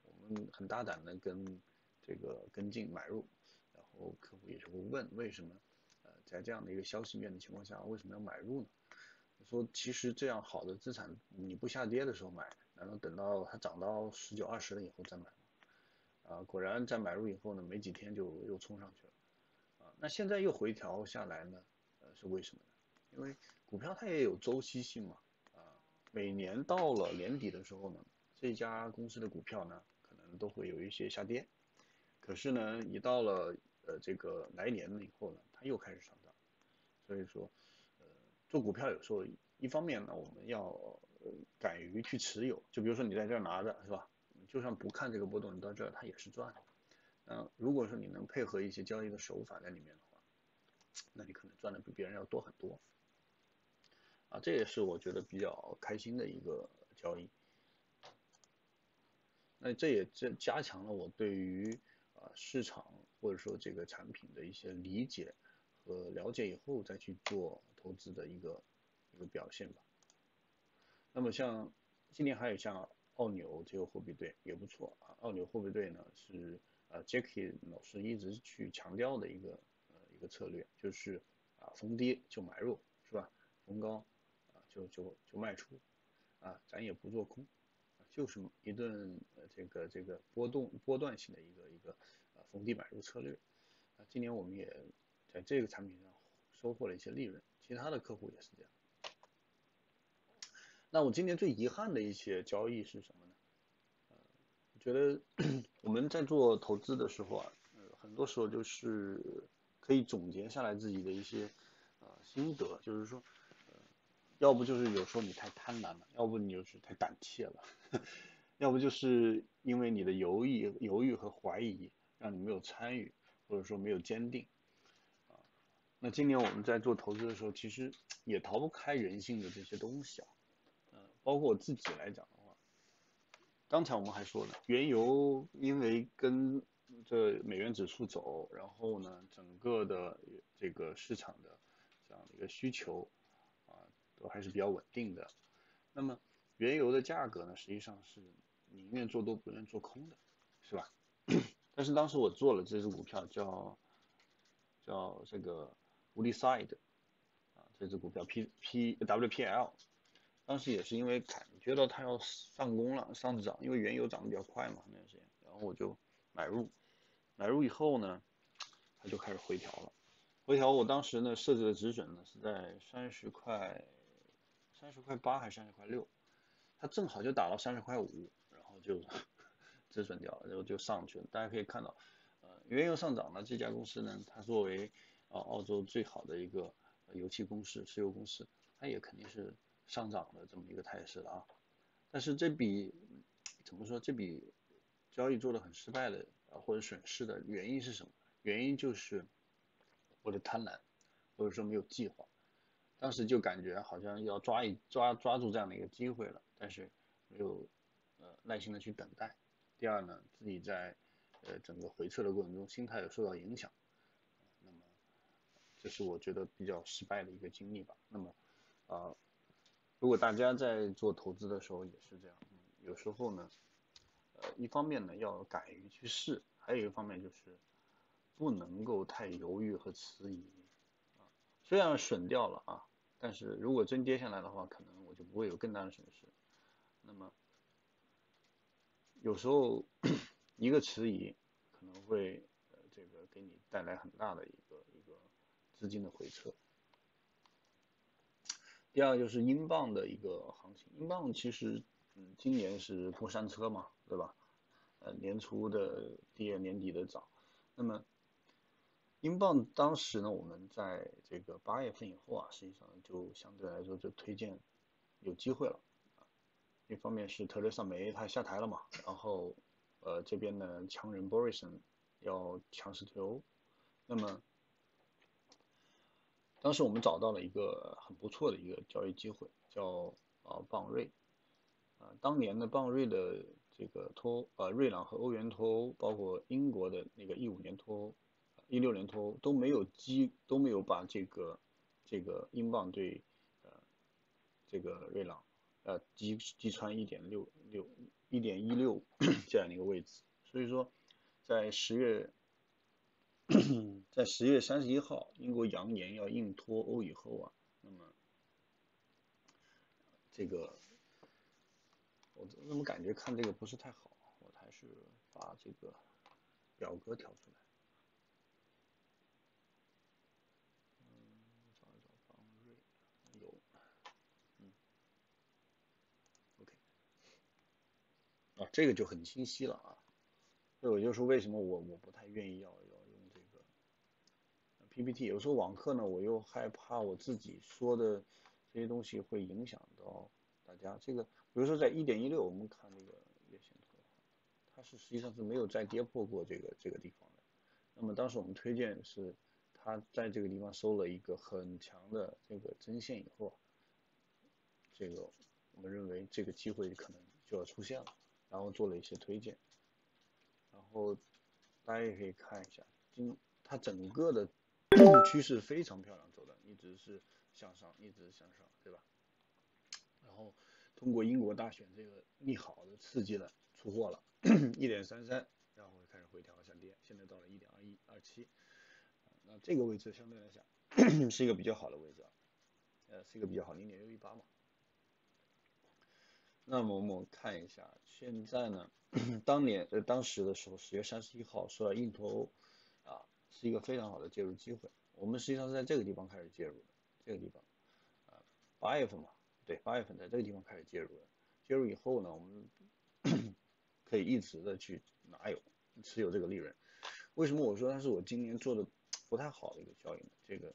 我们很大胆的跟这个跟进买入，然后客户也是会问为什么，呃，在这样的一个消息面的情况下，为什么要买入呢？说其实这样好的资产你不下跌的时候买，难道等到它涨到十九二十了以后再买吗？啊，果然在买入以后呢，没几天就又冲上去了，啊，那现在又回调下来呢，呃，是为什么呢？因为股票它也有周期性嘛。 每年到了年底的时候呢，这家公司的股票呢，可能都会有一些下跌，可是呢，一到了呃这个来年以后呢，它又开始上涨，所以说，呃，做股票有时候一方面呢，我们要、呃、敢于去持有，就比如说你在这儿拿着是吧，就算不看这个波动，你到这儿它也是赚的。那如果说你能配合一些交易的手法在里面的话，那你可能赚的比别人要多很多。 啊，这也是我觉得比较开心的一个交易。那这也这加强了我对于啊、呃、市场或者说这个产品的一些理解和了解以后再去做投资的一个一个表现吧。那么像今年还有像澳纽这个货币对也不错啊，澳纽货币对呢是呃 Jacky 老师一直去强调的一个呃一个策略，就是啊逢低就买入是吧？逢高啊就就就卖出啊，咱也不做空。 就是一顿呃这个这个波动波段性的一个一个呃逢低买入策略，啊，今年我们也在这个产品上收获了一些利润，其他的客户也是这样。那我今年最遗憾的一些交易是什么呢？呃，我觉得我们在做投资的时候啊，呃，很多时候就是可以总结下来自己的一些呃心得，就是说。 要不就是有时候你太贪婪了，要不你就是太胆怯了，要不就是因为你的犹豫、犹豫和怀疑，让你没有参与，或者说没有坚定。啊，那今年我们在做投资的时候，其实也逃不开人性的这些东西啊。嗯、呃，包括我自己来讲的话，刚才我们还说了，原油因为跟这美元指数走，然后呢，整个的这个市场的这样的一个需求。 还是比较稳定的。那么原油的价格呢，实际上是宁愿做多不愿做空的，是吧？但是当时我做了这只股票叫叫这个无力 side 啊，这只股票 P P W P L， 当时也是因为感觉到它要上攻了，上涨，因为原油涨得比较快嘛那段时间，然后我就买入，买入以后呢，它就开始回调了。回调我当时呢设置的止损呢是在三十块。 三十块八还是三十块六，它正好就打到三十块五，然后就止损掉了，然后就上去了。大家可以看到，呃，原油上涨呢，这家公司呢，它作为呃澳洲最好的一个油气公司、石油公司，它也肯定是上涨的这么一个态势了啊。但是这笔怎么说？这笔交易做的很失败的啊，或者损失的原因是什么？原因就是我的贪婪，或者说没有计划。 当时就感觉好像要抓一抓抓住这样的一个机会了，但是没有呃耐心的去等待。第二呢，自己在呃整个回撤的过程中，心态也受到影响。那么这是我觉得比较失败的一个经历吧。那么啊、呃，如果大家在做投资的时候也是这样，嗯、有时候呢，呃一方面呢要敢于去试，还有一方面就是不能够太犹豫和迟疑啊。虽然损掉了啊。 但是如果真跌下来的话，可能我就不会有更大的损失。那么，有时候一个迟疑可能会呃这个给你带来很大的一个一个资金的回撤。第二就是英镑的一个行情，英镑其实嗯今年是过山车嘛，对吧？呃年初的跌，年底的涨，那么。 英镑当时呢，我们在这个八月份以后啊，实际上就相对来说就推荐有机会了啊。一方面是特蕾莎梅她下台了嘛，然后呃这边呢强人 Borisson 要强势退欧，那么当时我们找到了一个很不错的一个交易机会，叫啊镑瑞啊，当年的镑瑞的这个脱欧呃瑞郎和欧元脱欧，包括英国的那个一五年脱欧。 一六年脱欧都没有基都没有把这个这个英镑对呃这个瑞郎呃击击穿一点六六一点一六这样的一个位置，所以说在十月在十月三十一号英国扬言要硬脱欧以后啊，那么这个我怎么感觉看这个不是太好，我还是把这个表格调出来。 啊，这个就很清晰了啊，所以我就说为什么我我不太愿意要要用这个 P P T， 有时候网课呢，我又害怕我自己说的这些东西会影响到大家。这个比如说在 一点一六， 我们看这个月线图，它是实际上是没有再跌破过这个这个地方的。那么当时我们推荐是它在这个地方收了一个很强的这个针线以后，这个我们认为这个机会可能就要出现了。然后做了一些推荐，然后大家也可以看一下，今它整个的趋势非常漂亮，走的一直是向上，一直向上，对吧？然后通过英国大选这个利好的刺激了，出货了，一点三三，然后开始回调下跌，现在到了一点二一二七，那这个位置相对来讲是一个比较好的位置啊，呃，是一个比较好，零点六一八嘛。那么我们看一下，现在呢，当年呃当时的时候，十月三十一号说到硬脱欧啊，是一个非常好的介入机会。我们实际上是在这个地方开始介入的，这个地方啊，八月份嘛，对，八月份在这个地方开始介入的。介入以后呢，我们可以一直的去拿有持有这个利润。为什么我说它是我今年做的不太好的一个交易呢？这个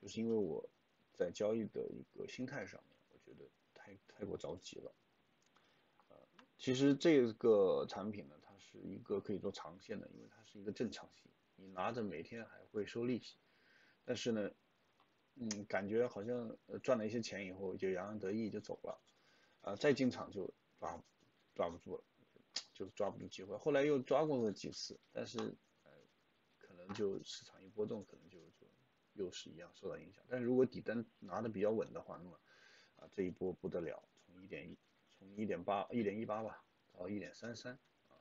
就是因为我在交易的一个心态上面，我觉得太太过着急了。其实这个产品呢，它是一个可以做长线的，因为它是一个正常息，你拿着每天还会收利息。但是呢，嗯，感觉好像赚了一些钱以后就洋洋得意就走了，啊、呃，再进场就抓抓不住了，就抓不住机会。后来又抓过了几次，但是呃，可能就市场一波动，可能就就又是一样受到影响。但是如果底单拿的比较稳的话，那么啊、呃、这一波不得了，从一点一。从一点八、一点一八吧，到一点三三，啊，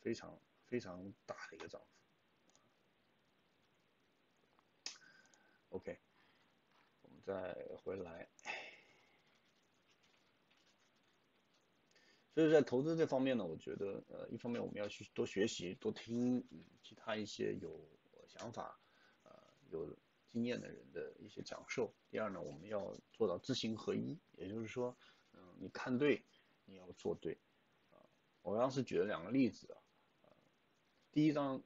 非常非常大的一个涨幅。OK， 我们再回来。所以在投资这方面呢，我觉得，呃，一方面我们要去多学习、多听其他一些有想法、呃有经验的人的一些讲授。第二呢，我们要做到知行合一，也就是说。嗯，你看对，你要做对，啊，我当时举了两个例子啊，第一张，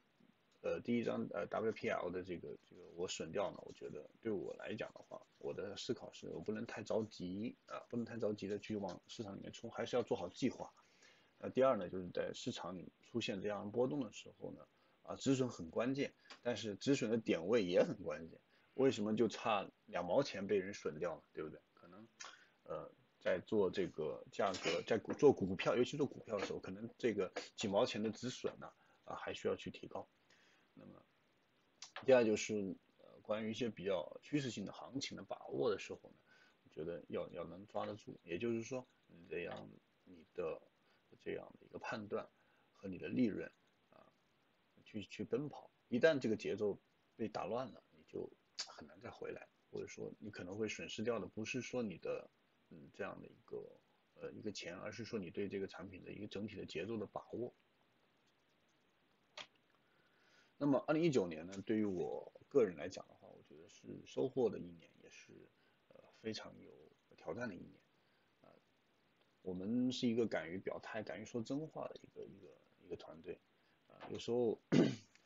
呃，第一张呃 W P L 的这个这个我损掉呢，我觉得对我来讲的话，我的思考是我不能太着急啊，不能太着急的去往市场里面冲，还是要做好计划。呃，第二呢，就是在市场里出现这样波动的时候呢，啊，止损很关键，但是止损的点位也很关键。为什么就差两毛钱被人损掉了，对不对？可能，呃。在做这个价格，在做股票，尤其做股票的时候，可能这个几毛钱的止损呢，啊，还需要去提高。那么，第二就是呃，关于一些比较趋势性的行情的把握的时候呢，我觉得要要能抓得住，也就是说，你这样你的这样的一个判断和你的利润啊，去去奔跑，一旦这个节奏被打乱了，你就很难再回来，或者说你可能会损失掉的，不是说你的。嗯，这样的一个呃一个钱，而是说你对这个产品的一个整体的节奏的把握。那么二零一九年呢，对于我个人来讲的话，我觉得是收获的一年，也是呃非常有挑战的一年。啊、呃，我们是一个敢于表态、敢于说真话的一个一个一个团队。啊、呃，有时候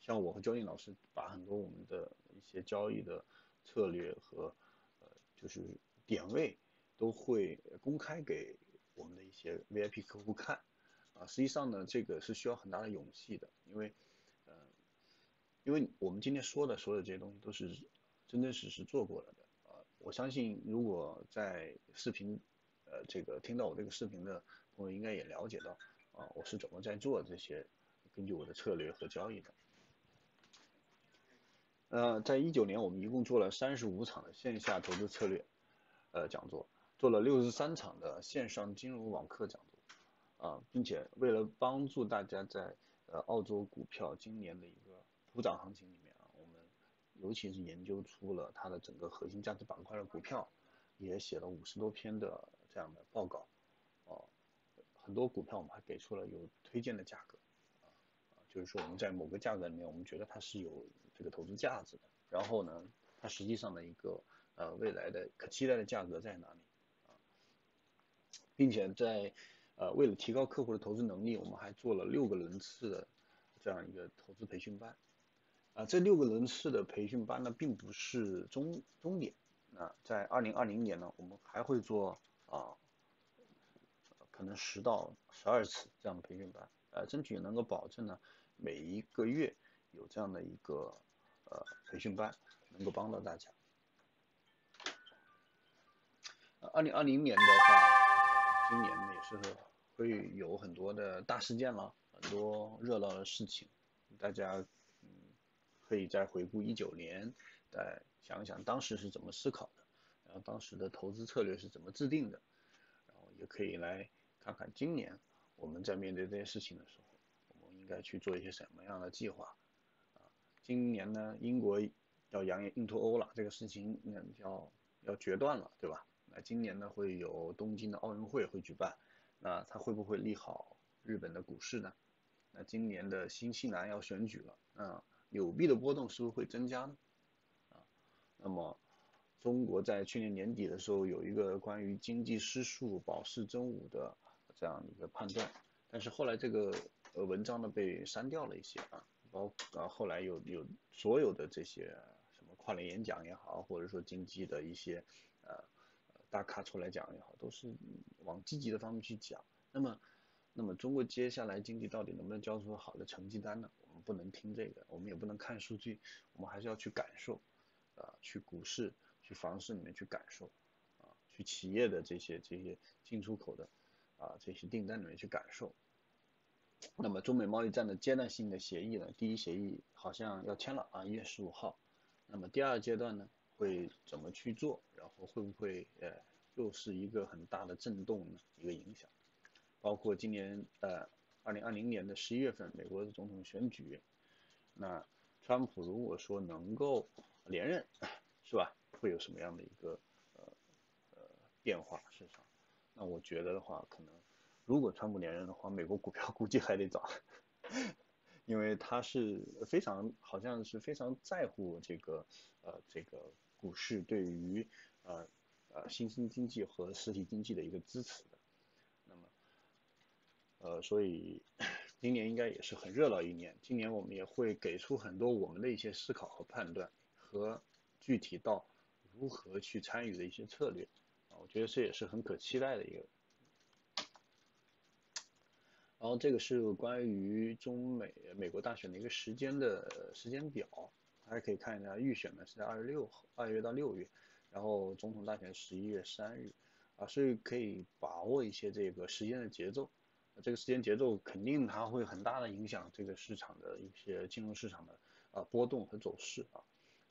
像我和焦林老师，把很多我们的一些交易的策略和呃就是点位。都会公开给我们的一些 V I P 客户看，啊，实际上呢，这个是需要很大的勇气的，因为，呃，因为我们今天说的所有这些东西都是真真实实做过了的，啊，我相信如果在视频，呃，这个听到我这个视频的朋友应该也了解到，啊，我是怎么在做这些，根据我的策略和交易的。呃，在一九年我们一共做了三十五场的线下投资策略，呃，讲座。做了六十三场的线上金融网课讲座，啊，并且为了帮助大家在呃澳洲股票今年的一个普涨行情里面啊，我们尤其是研究出了它的整个核心价值板块的股票，也写了五十多篇的这样的报告，哦、啊，很多股票我们还给出了有推荐的价格，啊，就是说我们在某个价格里面，我们觉得它是有这个投资价值的，然后呢，它实际上的一个呃未来的可期待的价格在哪里？并且在，呃，为了提高客户的投资能力，我们还做了六个轮次的这样一个投资培训班，啊、呃，这六个轮次的培训班呢，并不是终终点，那、呃、在二零二零年呢，我们还会做啊、呃，可能十到十二次这样的培训班，呃，争取能够保证呢，每一个月有这样的一个呃培训班，能够帮到大家。二零二零年的话。今年呢也是会有很多的大事件了，很多热闹的事情，大家嗯可以再回顾一九年，再想一想当时是怎么思考的，然后当时的投资策略是怎么制定的，然后也可以来看看今年我们在面对这些事情的时候，我们应该去做一些什么样的计划啊？今年呢，英国要扬言硬脱欧了，这个事情嗯要要决断了，对吧？那今年呢会有东京的奥运会会举办，那它会不会利好日本的股市呢？那今年的新西兰要选举了，那纽币的波动是不是会增加呢？啊，那么中国在去年年底的时候有一个关于经济失速、保市争舞的这样一个判断，但是后来这个呃文章呢被删掉了一些啊，包括啊后来有有所有的这些什么跨年演讲也好，或者说经济的一些呃。大咖出来讲也好，都是往积极的方面去讲。那么，那么中国接下来经济到底能不能交出好的成绩单呢？我们不能听这个，我们也不能看数据，我们还是要去感受，啊、呃，去股市、去房市里面去感受，啊，去企业的这些这些进出口的，啊，这些订单里面去感受。那么中美贸易战的阶段性的协议呢，第一协议好像要签了啊，一月十五号。那么第二阶段呢？会怎么去做？然后会不会呃又是一个很大的震动呢？一个影响，包括今年呃二零二零年的十一月份，美国的总统选举，那川普如果说能够连任，是吧？会有什么样的一个呃呃变化？事实上，那我觉得的话，可能如果川普连任的话，美国股票估计还得涨，因为他是非常好像是非常在乎这个呃这个。股市对于呃呃新兴经济和实体经济的一个支持的，那么呃所以今年应该也是很热闹一年。今年我们也会给出很多我们的一些思考和判断，和具体到如何去参与的一些策略啊，我觉得这也是很可期待的一个。然后这个是关于中美美国大选的一个时间的时间表。大家可以看一下，预选呢是在二十六号，二月到六月，然后总统大选十一月三日，啊，所以可以把握一些这个时间的节奏。这个时间节奏肯定它会很大的影响这个市场的一些金融市场的啊波动和走势啊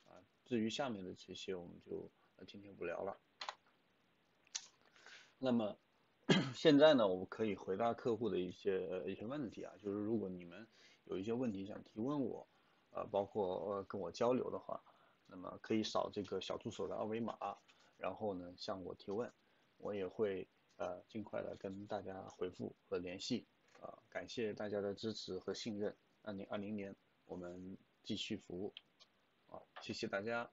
啊。至于下面的这些，我们就今天不聊了。那么现在呢，我们可以回答客户的一些一些问题啊，就是如果你们有一些问题想提问我。呃，包括呃跟我交流的话，那么可以扫这个小助手的二维码，然后呢向我提问，我也会呃尽快的跟大家回复和联系。啊、呃，感谢大家的支持和信任。二零二零年我们继续服务，啊，谢谢大家。